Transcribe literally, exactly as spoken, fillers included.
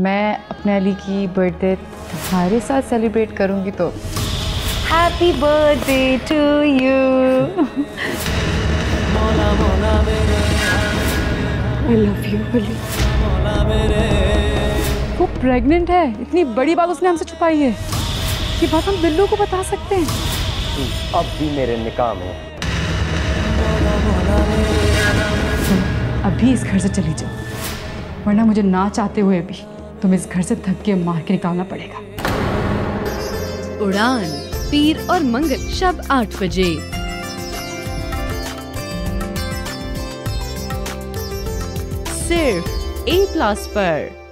मैं अपने अली की बर्थडे तुम्हारे साथ सेलिब्रेट करूंगी तो happy birthday to you. I love you Ali. वो प्रेग्नेंट है, इतनी बड़ी बात उसने हमसे छुपाई है। ये बात हम बिल्लू को बता सकते हैं। तू अब भी मेरे निकाह में। अभी इस घर से चली जाओ, वरना मुझे ना चाहते हुए भी तुम्हें इस घर से धक्के मार के निकालना पड़ेगा। उड़ान पीर और मंगल शब आठ बजे। सिर्फ ए प्लस पर।